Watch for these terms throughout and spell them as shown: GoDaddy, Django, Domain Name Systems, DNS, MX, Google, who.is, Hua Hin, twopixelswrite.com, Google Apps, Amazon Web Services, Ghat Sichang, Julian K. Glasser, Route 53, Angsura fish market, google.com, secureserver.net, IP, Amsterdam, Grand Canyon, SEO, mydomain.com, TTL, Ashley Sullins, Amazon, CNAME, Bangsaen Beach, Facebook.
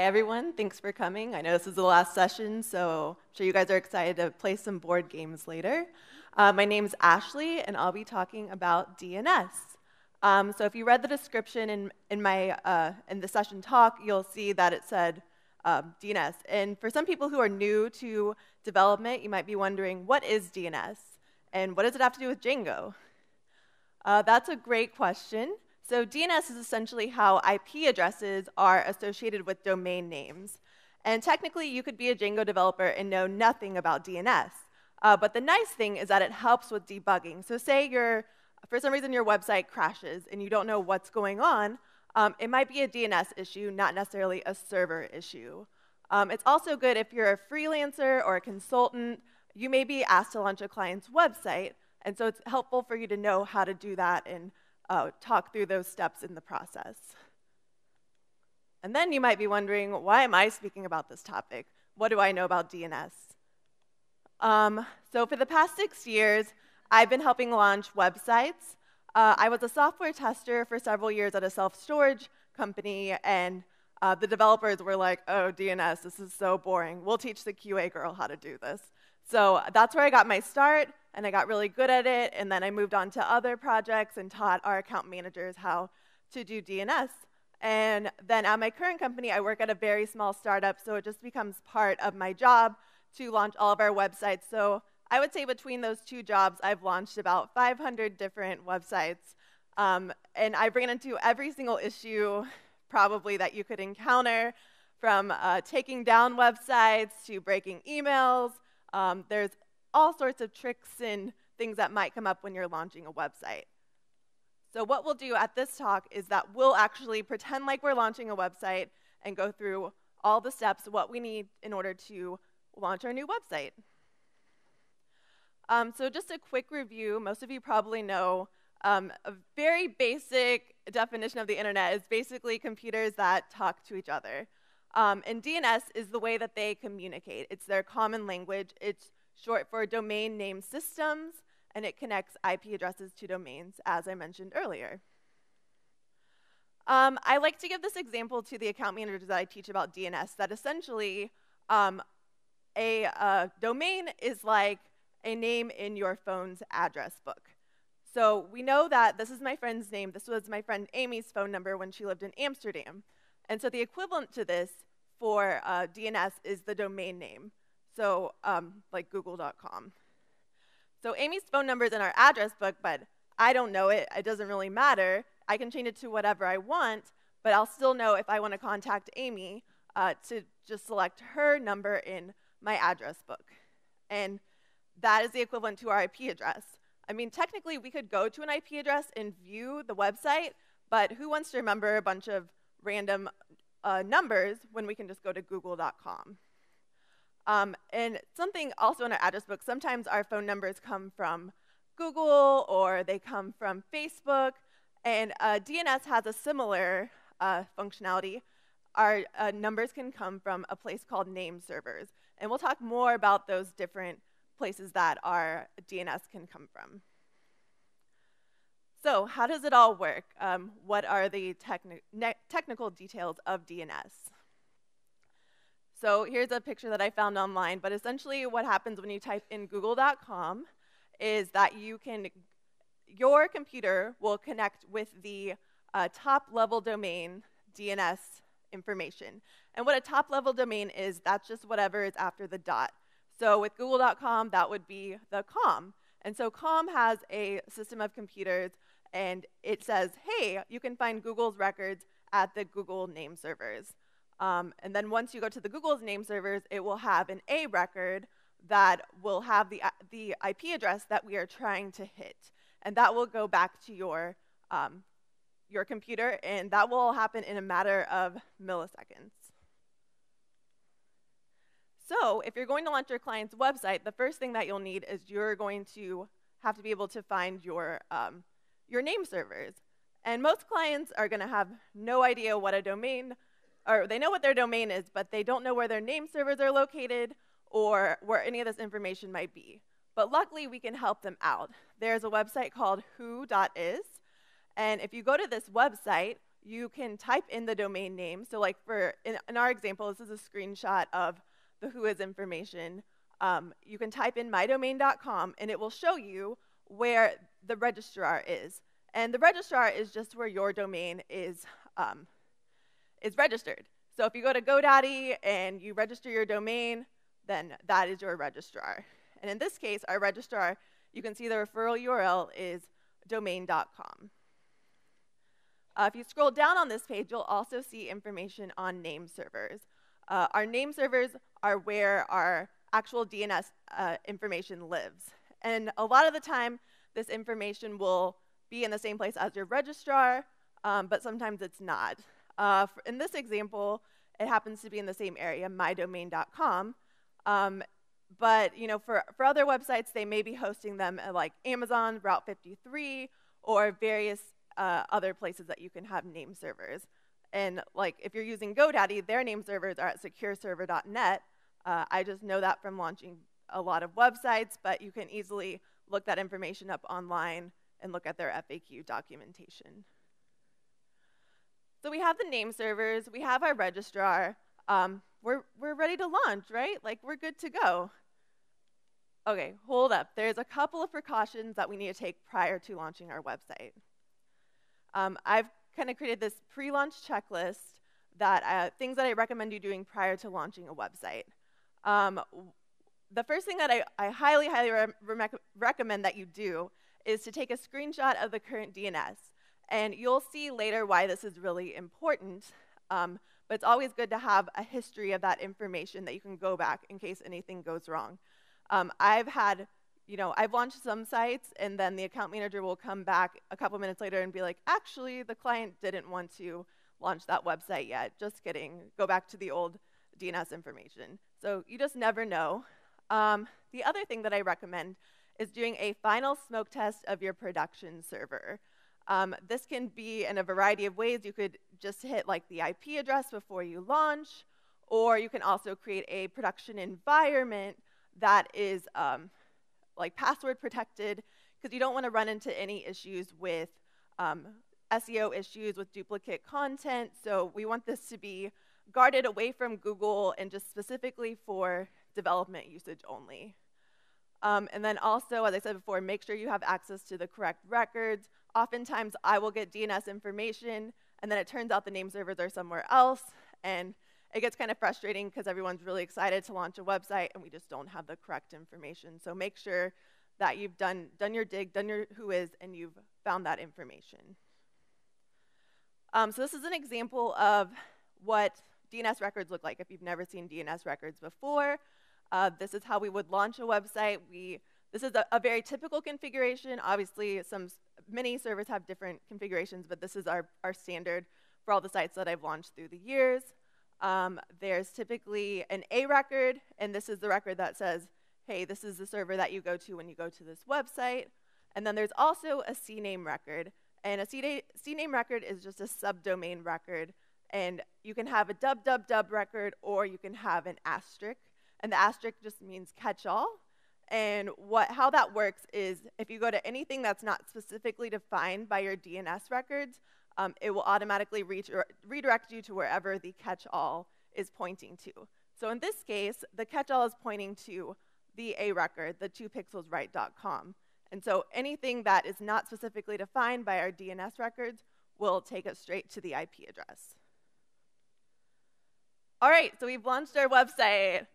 Hi, everyone. Thanks for coming. I know this is the last session, so I'm sure you guys are excited to play some board games later. My name's Ashley, and I'll be talking about DNS. So if you read the description in the session talk, you'll see that it said DNS. And for some people who are new to development, you might be wondering, what is DNS? And what does it have to do with Django? That's a great question. So DNS is essentially how IP addresses are associated with domain names. And technically, you could be a Django developer and know nothing about DNS. But the nice thing is that it helps with debugging. So say for some reason your website crashes and you don't know what's going on, it might be a DNS issue, not necessarily a server issue. It's also good if you're a freelancer or a consultant. You may be asked to launch a client's website, and so it's helpful for you to know how to do that and talk through those steps in the process. And then you might be wondering, why am I speaking about this topic? What do I know about DNS? So for the past 6 years, I've been helping launch websites. I was a software tester for several years at a self-storage company, and the developers were like, oh, DNS, this is so boring. We'll teach the QA girl how to do this. So that's where I got my start, and I got really good at it, and then I moved on to other projects and taught our account managers how to do DNS. And then at my current company, I work at a very small startup, so it just becomes part of my job to launch all of our websites. So I would say between those two jobs, I've launched about 500 different websites, and I've ran into every single issue probably that you could encounter, from taking down websites to breaking emails. There's all sorts of tricks and things that might come up when you're launching a website. So what we'll do at this talk is that we'll actually pretend like we're launching a website and go through all the steps, what we need in order to launch our new website. So just a quick review. Most of you probably know a very basic definition of the internet is basically computers that talk to each other. And DNS is the way that they communicate. It's their common language. It's short for domain name systems, and it connects IP addresses to domains, as I mentioned earlier. I like to give this example to the account managers that I teach about DNS, that essentially a domain is like a name in your phone's address book. So we know that this is my friend's name. This was my friend Amy's phone number when she lived in Amsterdam. And so the equivalent to this for DNS is the domain name. So like google.com. So Amy's phone number is in our address book, but I don't know it. It doesn't really matter. I can change it to whatever I want, but I'll still know if I want to contact Amy to just select her number in my address book. And that is the equivalent to our IP address. I mean, technically, we could go to an IP address and view the website, but who wants to remember a bunch of random numbers when we can just go to google.com? And something also in our address book, sometimes our phone numbers come from Google or they come from Facebook, and DNS has a similar functionality. Our numbers can come from a place called name servers, and we'll talk more about those different places that our DNS can come from. So how does it all work? What are the technical details of DNS? So here's a picture that I found online, but essentially what happens when you type in google.com is that your computer will connect with the top-level domain DNS information. And what a top-level domain is, that's just whatever is after the dot. So with google.com, that would be the .com. And so .com has a system of computers, and it says, hey, you can find Google's records at the Google name servers. And then once you go to the Google's name servers, it will have an A record that will have the IP address that we are trying to hit. And that will go back to your computer, and that will all happen in a matter of milliseconds. So if you're going to launch your client's website, the first thing that you'll need is you're going to have to be able to find your name servers. And most clients are going to have no idea what a domain or they know what their domain is, but they don't know where their name servers are located or where any of this information might be. But luckily, we can help them out. There's a website called who.is, and if you go to this website, you can type in the domain name. So like in our example, this is a screenshot of the whois information. You can type in mydomain.com, and it will show you where the registrar is. And the registrar is just where your domain is registered. So if you go to GoDaddy and you register your domain, then that is your registrar. And in this case, our registrar, you can see the referral URL is domain.com. If you scroll down on this page, you'll also see information on name servers. Our name servers are where our actual DNS information lives. And a lot of the time, this information will be in the same place as your registrar, but sometimes it's not. In this example, it happens to be in the same area, mydomain.com. But you know, for other websites, they may be hosting them at like Amazon, Route 53, or various other places that you can have name servers. And like if you're using GoDaddy, their name servers are at secureserver.net. I just know that from launching a lot of websites, but you can easily look that information up online and look at their FAQ documentation. So we have the name servers, we have our registrar. We're ready to launch, right? Like, we're good to go. Okay, hold up. There's a couple of precautions that we need to take prior to launching our website. I've kind of created this pre-launch checklist, that things that I recommend you doing prior to launching a website. The first thing that I highly, highly recommend that you do is to take a screenshot of the current DNS. And you'll see later why this is really important. But it's always good to have a history of that information that you can go back in case anything goes wrong. I've launched some sites, and then the account manager will come back a couple minutes later and be like, actually, the client didn't want to launch that website yet. Just kidding. Go back to the old DNS information. So you just never know. The other thing that I recommend is doing a final smoke test of your production server. This can be in a variety of ways. You could just hit like the IP address before you launch, or you can also create a production environment that is like password protected, because you don't want to run into any issues with SEO issues with duplicate content. So we want this to be guarded away from Google and just specifically for development usage only. And then also, as I said before, make sure you have access to the correct records. Oftentimes, I will get DNS information, and then it turns out the name servers are somewhere else, and it gets kind of frustrating because everyone's really excited to launch a website, and we just don't have the correct information. So make sure that you've done your dig, done your whois, and you've found that information. So this is an example of what DNS records look like if you've never seen DNS records before. This is how we would launch a website. This is a very typical configuration. Obviously, many servers have different configurations, but this is our standard for all the sites that I've launched through the years. There's typically an A record, and this is the record that says, hey, this is the server that you go to when you go to this website. And then there's also a CNAME record. And a CNAME record is just a subdomain record. And you can have a www record, or you can have an asterisk. And the asterisk just means catch-all. And how that works is if you go to anything that's not specifically defined by your DNS records, it will automatically redirect you to wherever the catch-all is pointing to. So in this case, the catch-all is pointing to the A record, the twopixelswrite.com. And so anything that is not specifically defined by our DNS records will take us straight to the IP address. All right, so we've launched our website.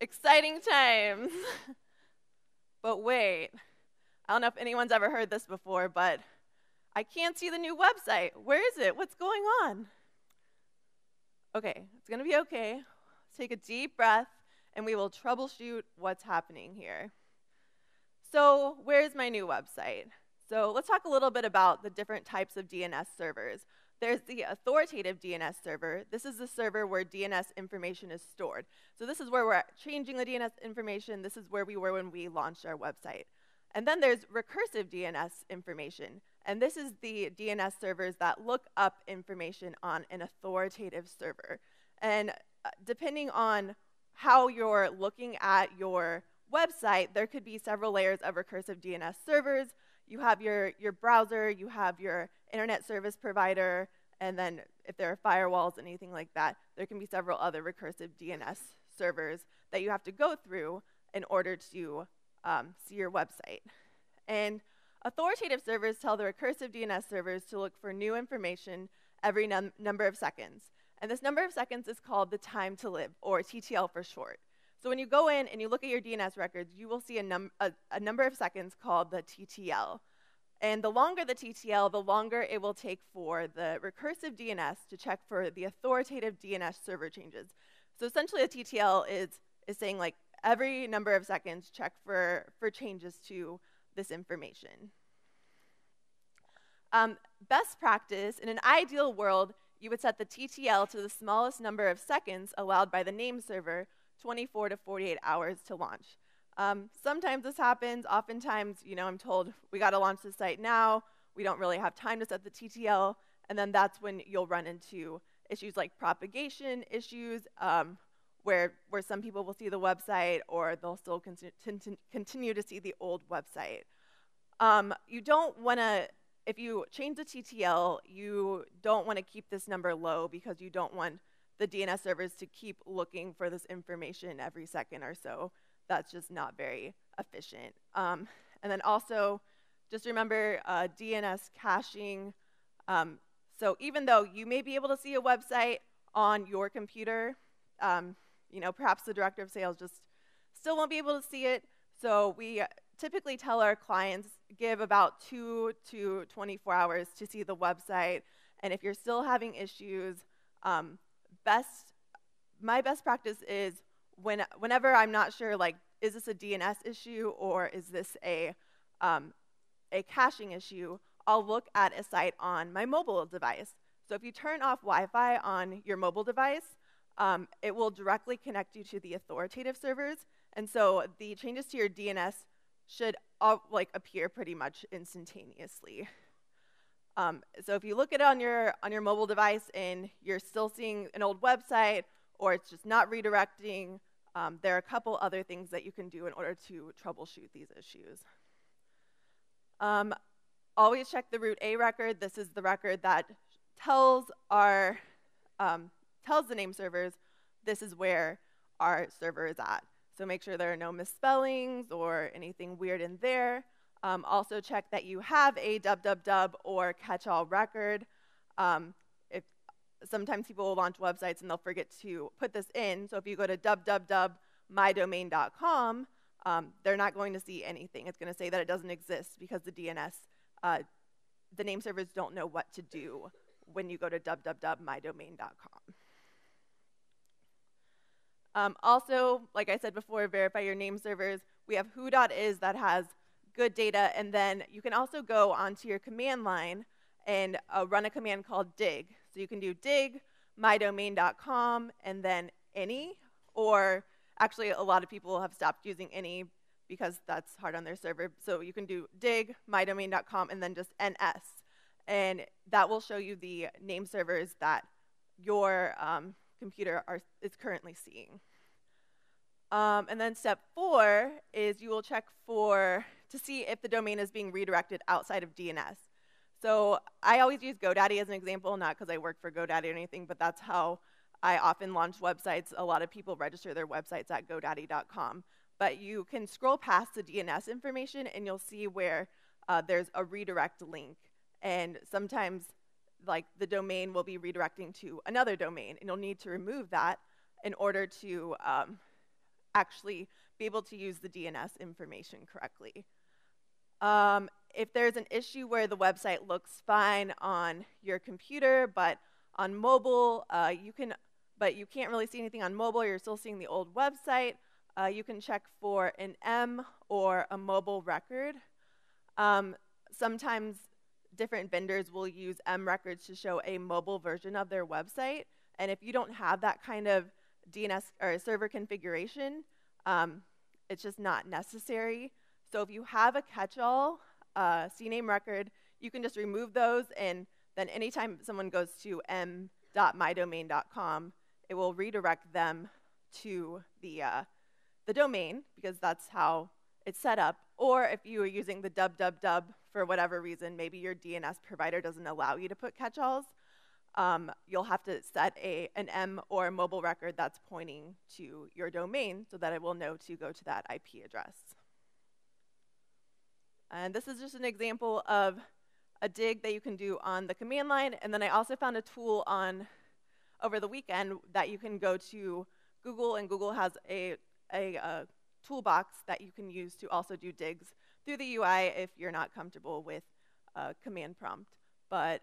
Exciting times. But wait, I don't know if anyone's ever heard this before, but I can't see the new website. Where is it? What's going on? Okay, it's gonna be okay. Let's take a deep breath, and we will troubleshoot what's happening here. So where's my new website? So let's talk a little bit about the different types of DNS servers. There's the authoritative DNS server. This is the server where DNS information is stored. So this is where we're changing the DNS information. This is where we were when we launched our website. And then there's recursive DNS information. And this is the DNS servers that look up information on an authoritative server. And depending on how you're looking at your website, there could be several layers of recursive DNS servers. You have your browser, you have your internet service provider, And then if there are firewalls and anything like that, there can be several other recursive DNS servers that you have to go through in order to see your website. And authoritative servers tell the recursive DNS servers to look for new information every number of seconds. And this number of seconds is called the time to live, or TTL for short. So when you go in and you look at your DNS records, you will see a number of seconds called the TTL. And the longer the TTL, the longer it will take for the recursive DNS to check for the authoritative DNS server changes. So essentially a TTL is saying, like, every number of seconds check for changes to this information. Best practice, in an ideal world, you would set the TTL to the smallest number of seconds allowed by the name server, 24 to 48 hours to launch. Sometimes this happens. Oftentimes, you know, I'm told, we got to launch the site now. We don't really have time to set the TTL. And then that's when you'll run into issues like propagation issues, where some people will see the website, or they'll still continue to see the old website. You don't want to, if you change the TTL, you don't want to keep this number low, because you don't want the DNS servers to keep looking for this information every second or so. That's just not very efficient. And then also, just remember DNS caching. So even though you may be able to see a website on your computer, you know, perhaps the director of sales just still won't be able to see it. So we typically tell our clients, give about 2 to 24 hours to see the website. And if you're still having issues, my best practice is whenever I'm not sure, like, is this a DNS issue or is this a caching issue, I'll look at a site on my mobile device. So if you turn off Wi-Fi on your mobile device, it will directly connect you to the authoritative servers. And so the changes to your DNS should all, like, appear pretty much instantaneously. So if you look at it on your mobile device and you're still seeing an old website, or it's just not redirecting, there are a couple other things that you can do in order to troubleshoot these issues. Always check the Route A record. This is the record that tells our tells the name servers this is where our server is at. So make sure there are no misspellings or anything weird in there. Also check that you have a www or catch-all record. Sometimes people will launch websites and they'll forget to put this in. So if you go to www.mydomain.com, they're not going to see anything. It's going to say that it doesn't exist, because the DNS, the name servers don't know what to do when you go to www.mydomain.com. Also, like I said before, verify your name servers. We have who.is that has good data, and then you can also go onto your command line and run a command called dig. So you can do dig, mydomain.com, and then any, or actually a lot of people have stopped using any because that's hard on their server. So you can do dig, mydomain.com, and then just NS. And that will show you the name servers that your computer is currently seeing. And then step 4 is you will check to see if the domain is being redirected outside of DNS. So I always use GoDaddy as an example, not because I work for GoDaddy or anything, but that's how I often launch websites. A lot of people register their websites at GoDaddy.com. But you can scroll past the DNS information, and you'll see where there's a redirect link. And sometimes, like, the domain will be redirecting to another domain, and you'll need to remove that in order to actually be able to use the DNS information correctly. If there's an issue where the website looks fine on your computer, but on mobile, you can't really see anything on mobile, you're still seeing the old website, you can check for an M or a mobile record. Sometimes different vendors will use M records to show a mobile version of their website, and if you don't have that kind of DNS or server configuration, it's just not necessary. So if you have a catch-all CNAME record, you can just remove those, and then anytime someone goes to m.mydomain.com, it will redirect them to the domain, because that's how it's set up. Or if you are using the www for whatever reason, maybe your DNS provider doesn't allow you to put catch-alls, you'll have to set an M or a mobile record that's pointing to your domain so that it will know to go to that IP address. And this is just an example of a dig that you can do on the command line. And then I also found a tool over the weekend that you can go to Google, and Google has a toolbox that you can use to also do digs through the UI if you're not comfortable with command prompt. But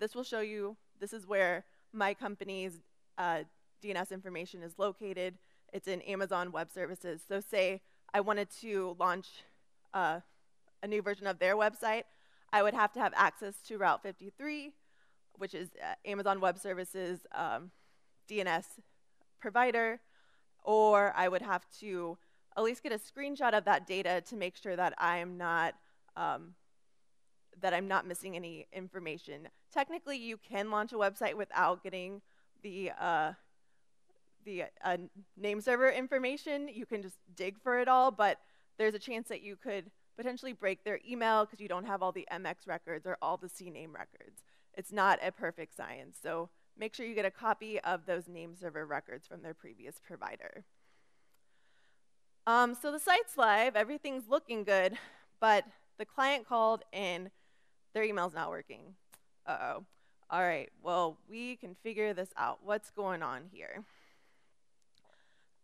this will show you, this is where my company's DNS information is located. It's in Amazon Web Services. So say I wanted to launch a new version of their website, I would have to have access to Route 53, which is Amazon Web Services DNS provider, or I would have to at least get a screenshot of that data to make sure that I'm not missing any information. Technically, you can launch a website without getting the name server information. You can just dig for it all, but there's a chance that you could potentially break their email because you don't have all the MX records or all the CNAME records. It's not a perfect science, so make sure you get a copy of those name server records from their previous provider. So the site's live, everything's looking good, but the client called and their email's not working. Uh-oh. All right, well, we can figure this out. What's going on here?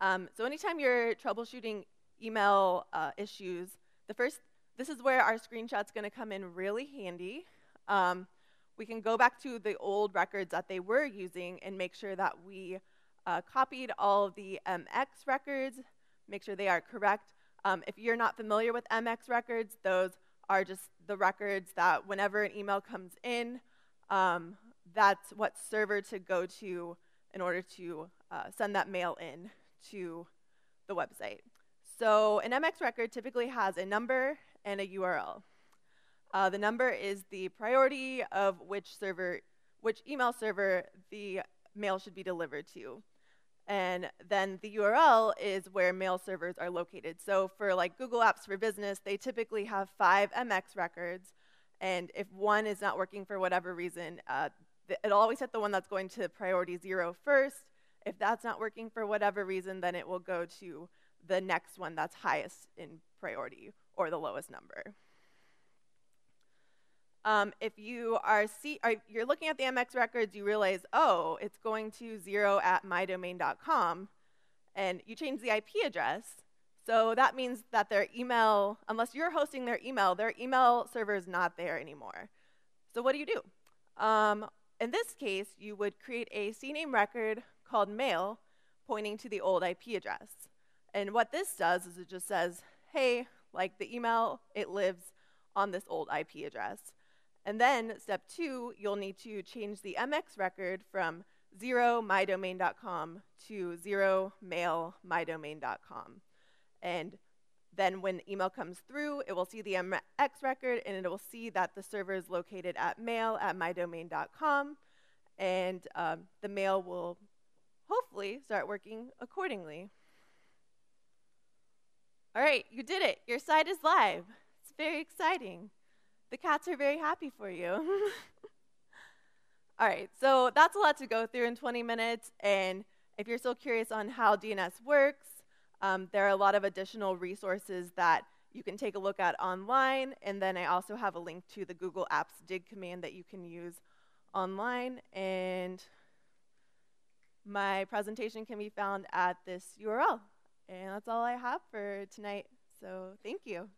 So anytime you're troubleshooting email issues, this is where our screenshot's gonna come in really handy. We can go back to the old records that they were using and make sure that we copied all of the MX records, make sure they are correct. If you're not familiar with MX records, those are just the records that whenever an email comes in, that's what server to go to in order to send that mail in to the website. So an MX record typically has a number and a URL. The number is the priority of which email server the mail should be delivered to. And then the URL is where mail servers are located. So for like Google Apps for Business, they typically have 5 MX records. And if one is not working for whatever reason, it'll always hit the one that's going to priority 0 first. If that's not working for whatever reason, then it will go to the next one that's highest in priority or the lowest number. If you you're looking at the MX records, you realize, oh, it's going to 0@mydomain.com, and you change the IP address. So that means that their email, unless you're hosting their email server is not there anymore. So what do you do? In this case, you would create a CNAME record called mail pointing to the old IP address. And what this does is it just says, hey, like the email, it lives on this old IP address. And then, step 2, you'll need to change the MX record from 0mydomain.com to 0mailmydomain.com. And then when email comes through, it will see the MX record, and it will see that the server is located at mail@mydomain.com, and the mail will hopefully start working accordingly. All right, you did it. Your site is live. It's very exciting. The cats are very happy for you. All right, so that's a lot to go through in 20 minutes, and if you're still curious on how DNS works, there are a lot of additional resources that you can take a look at online, and then I also have a link to the Google Apps dig command that you can use online, and my presentation can be found at this URL. And that's all I have for tonight, so thank you.